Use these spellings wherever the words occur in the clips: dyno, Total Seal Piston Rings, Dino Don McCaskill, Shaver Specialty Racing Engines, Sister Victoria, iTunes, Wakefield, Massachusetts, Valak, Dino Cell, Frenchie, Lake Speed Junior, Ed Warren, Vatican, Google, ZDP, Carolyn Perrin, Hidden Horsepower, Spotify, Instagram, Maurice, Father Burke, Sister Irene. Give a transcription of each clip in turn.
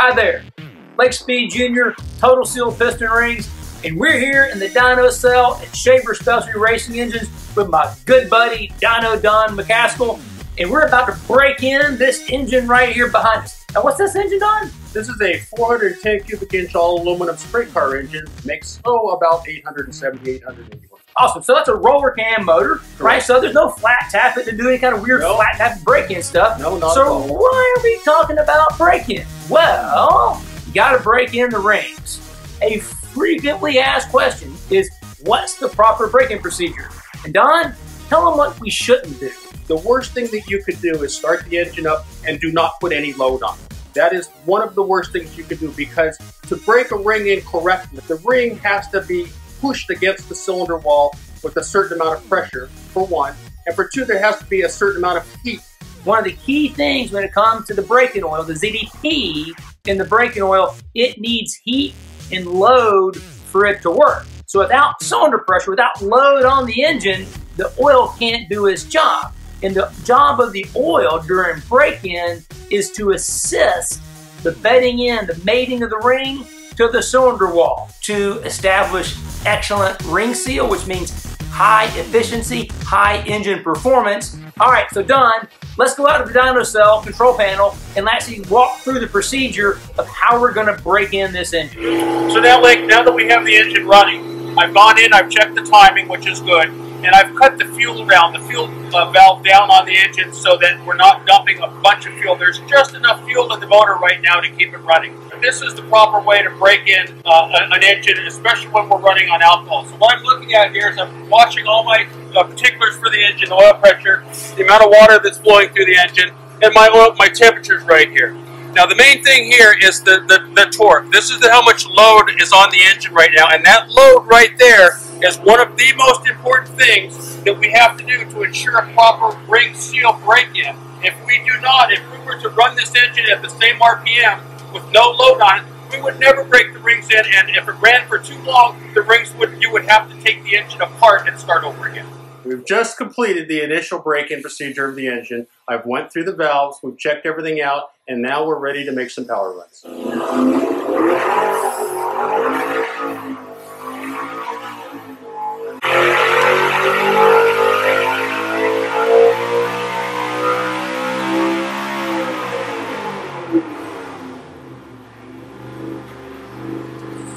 Hi there, Lake Speed Junior, Total Seal Piston Rings, and we're here in the Dino Cell at Shaver Specialty Racing Engines with my good buddy Dino Don McCaskill, and we're about to break in this engine right here behind us. Now what's this engine, Don? This is a 410 cubic inch all aluminum sprint car engine. Makes about 870, 881. Awesome, so that's a roller cam motor, correct, right? So there's no flat tapping to do any kind of weird flat tap break-in stuff. No, not at all. So why are we talking about break-in? Well, you gotta break in the rings. A frequently asked question is, what's the proper break-in procedure? And Don, tell them what we shouldn't do. The worst thing that you could do is start the engine up and do not put any load on it. That is one of the worst things you could do, because to break a ring in correctly, the ring has to be pushed against the cylinder wall with a certain amount of pressure, for one, and for two, there has to be a certain amount of heat. One of the key things when it comes to the break-in oil, the ZDP in the break-in oil, it needs heat and load for it to work. So without cylinder pressure, without load on the engine, the oil can't do its job. And the job of the oil during break-in is to assist the bedding in, the mating of the ring to the cylinder wall, to establish excellent ring seal, which means high efficiency, high engine performance. All right, so Don, let's go out of the Dino Cell control panel and actually walk through the procedure of how we're gonna break in this engine. So now, Lake, now that we have the engine running, I've gone in, I've checked the timing, which is good, and I've cut the fuel down, the fuel valve down on the engine so that we're not dumping a bunch of fuel. There's just enough fuel in the motor right now to keep it running. This is the proper way to break in an engine, especially when we're running on alcohol. So what I'm looking at here is I'm watching all my particulars for the engine, the oil pressure, the amount of water that's flowing through the engine, and my temperatures right here. Now the main thing here is the torque. This is how much load is on the engine right now, and that load right there is one of the most important things that we have to do to ensure a proper ring seal break-in. If we do not, if we were to run this engine at the same RPM with no load on it, we would never break the rings in, and if it ran for too long, the rings would, you would have to take the engine apart and start over again. We've just completed the initial break-in procedure of the engine. I've went through the valves, we've checked everything out, and now we're ready to make some power runs.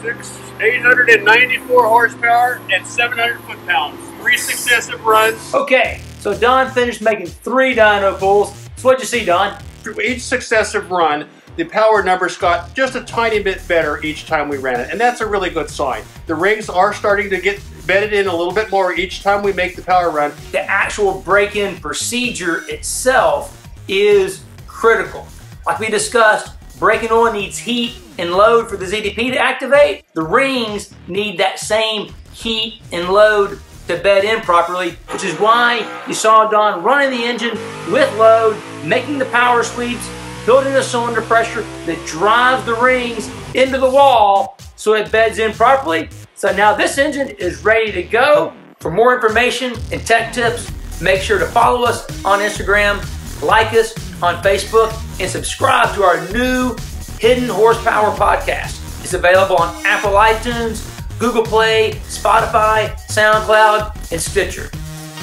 Six, 894 horsepower and 700 foot-pounds. 3 successive runs. Okay, so Don finished making 3 dyno pulls. So what'd you see, Don? Through each successive run, the power numbers got just a tiny bit better each time we ran it, and that's a really good sign. The rings are starting to get bedded in a little bit more each time we make the power run. The actual break-in procedure itself is critical. Like we discussed, break-in oil needs heat and load for the ZDP to activate. The rings need that same heat and load to bed in properly, which is why you saw Don running the engine with load, making the power sweeps, building the cylinder pressure that drives the rings into the wall so it beds in properly. So now this engine is ready to go. For more information and tech tips, make sure to follow us on Instagram, like us on Facebook, and subscribe to our new Hidden Horsepower podcast. It's available on Apple iTunes, Google Play, Spotify, SoundCloud, and Stitcher.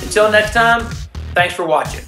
Until next time, thanks for watching.